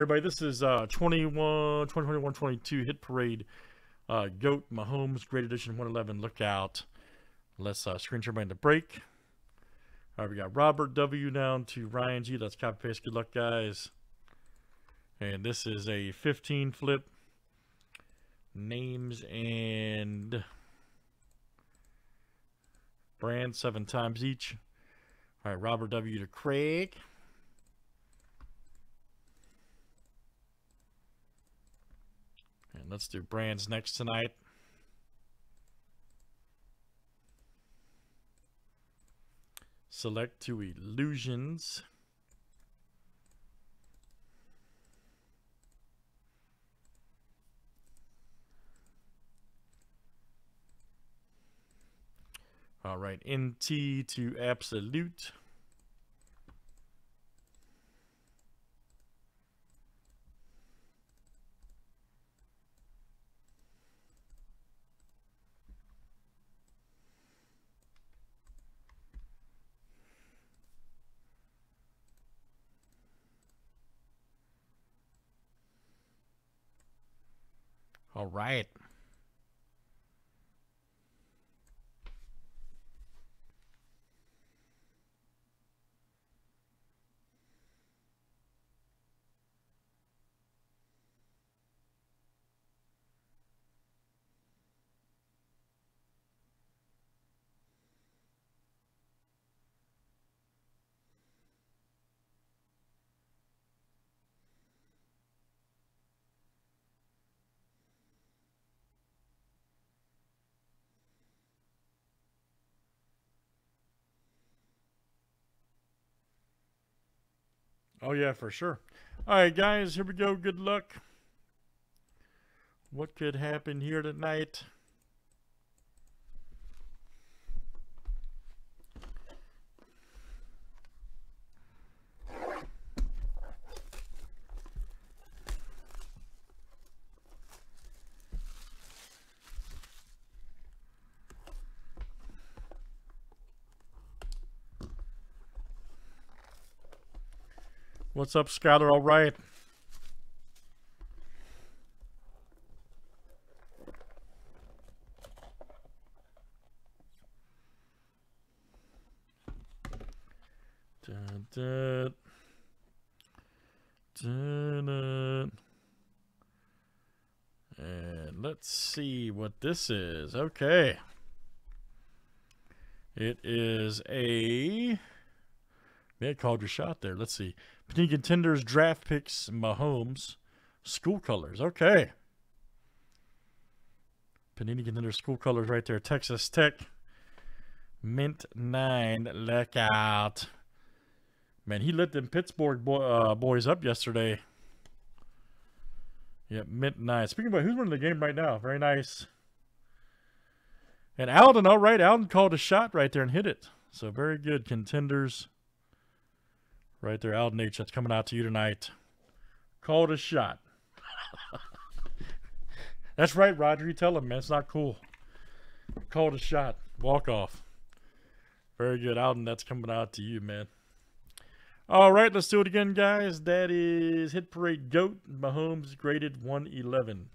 Everybody, this is 2021-22 Hit Parade GOAT Mahomes Great Edition 111 Lookout. Let's screen share into break. All right, we got Robert W. down to Ryan G. Let's copy paste. Good luck, guys. And this is a 15 flip. Names and brand 7 times each. All right, Robert W. to Craig. And let's do brands next tonight. Select to Illusions. All right, NT to Absolute. All right. Oh, yeah, for sure. All right, guys, here we go. Good luck. What could happen here tonight? What's up, Skyler? All right. Dun, dun. Dun, dun. And let's see what this is. Okay. It is a... Yeah, called your shot there. Let's see. Panini Contenders, Draft Picks, Mahomes, School Colors. Okay. Panini Contenders, School Colors right there. Texas Tech, Mint 9, Lookout. Man, he lit them Pittsburgh boys up yesterday. Yep, Mint 9. Speaking about who's winning the game right now. Very nice. And Alden, all right. Alden called a shot right there and hit it. So very good, Contenders. Right there, Alden H. That's coming out to you tonight. Called a shot. That's right, Roger. You tell him, man. It's not cool. Called a shot. Walk off. Very good, Alden. That's coming out to you, man. All right, let's do it again, guys. That is Hit Parade GOAT Mahomes graded 111.